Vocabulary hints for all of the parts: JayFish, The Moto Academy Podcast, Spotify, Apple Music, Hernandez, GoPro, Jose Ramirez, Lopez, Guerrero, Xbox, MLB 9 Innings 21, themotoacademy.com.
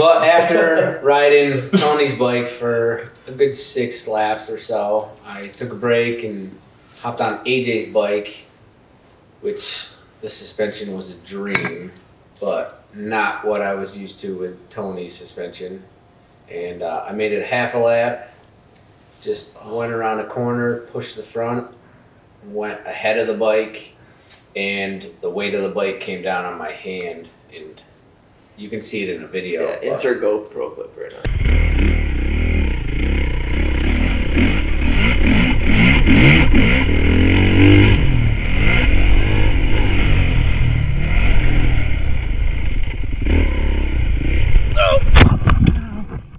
But after riding Tony's bike for a good 6 laps or so, I took a break and hopped on AJ's bike, which the suspension was a dream, but not what I was used to with Tony's suspension. And I made it half a lap, just went around a corner, pushed the front, went ahead of the bike, and the weight of the bike came down on my hand, and you can see it in a video. Yeah, insert GoPro clip right now.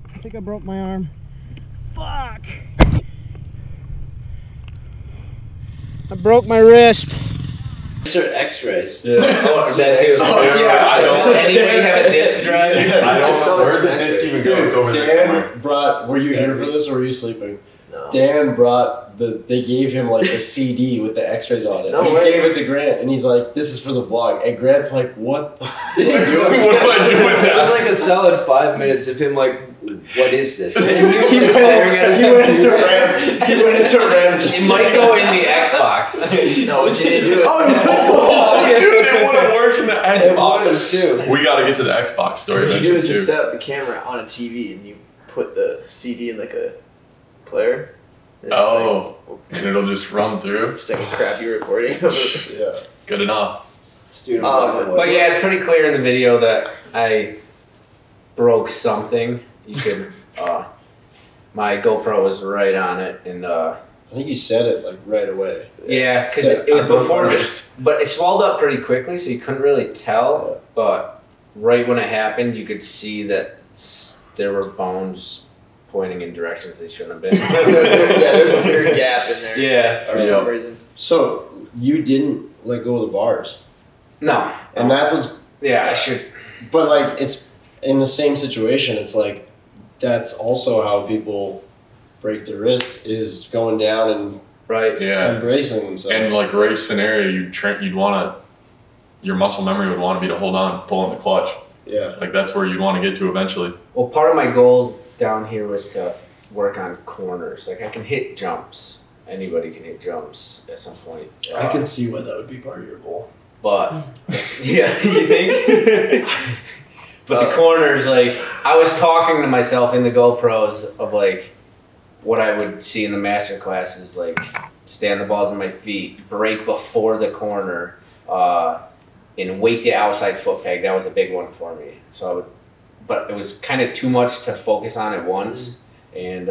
I think I broke my arm. Fuck! I broke my wrist. Insert X-rays. Yeah. Oh, that too. Oh, yeah. I don't. Anybody have a disc drive? I don't know where the disc even goes over there. Dan brought. Were you here for this, or were you sleeping? No. Dan brought the. They gave him like a CD with the X-rays on it. No way. He gave it to Grant, and he's like, "This is for the vlog." And Grant's like, "What the? What am I doing? What am I doing now?" It was like a solid 5 minutes of him like. What is this? He went into RAM. It might go in the Xbox. No, what you didn't do. Oh no! Dude, they want to work in the Xbox. We got to get to the Xbox story. What you do is just set up the camera on a TV and you put the CD in like a player. And oh, like, and it'll just run through. Just like a crappy recording. Yeah. Good enough. Dude, but yeah, it's pretty clear in the video that I broke something. You could, my GoPro was right on it, and I think you said it like right away. Yeah, because it was before this, but it swelled up pretty quickly, so you couldn't really tell. Yeah. But right when it happened, you could see that there were bones pointing in directions they shouldn't have been. Yeah, there's a weird gap in there. Yeah, for some reason. So you didn't let go of the bars. No, and that's what's. Yeah, I should. But like it's. In the same situation, it's like that's also how people break their wrist is going down and and bracing themselves. And like race scenario, you'd want to your muscle memory would want to be to hold on, pull in the clutch. Yeah, like that's where you'd want to get to eventually. Well, part of my goal down here was to work on corners. Like I can hit jumps. Anybody can hit jumps at some point. I can see why that would be part of your goal. But yeah, you think? But the corners, like, I was talking to myself in the GoPros of, like, what I would see in the master classes, like, stand the balls on my feet, break before the corner, and weight the outside foot peg. That was a big one for me. So, but it was kind of too much to focus on at once, and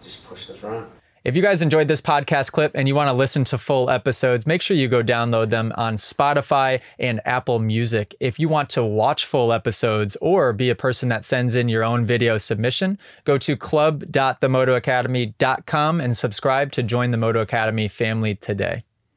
just push the front. If you guys enjoyed this podcast clip and you want to listen to full episodes, make sure you go download them on Spotify and Apple Music. If you want to watch full episodes or be a person that sends in your own video submission, go to club.themotoacademy.com and subscribe to join the Moto Academy family today.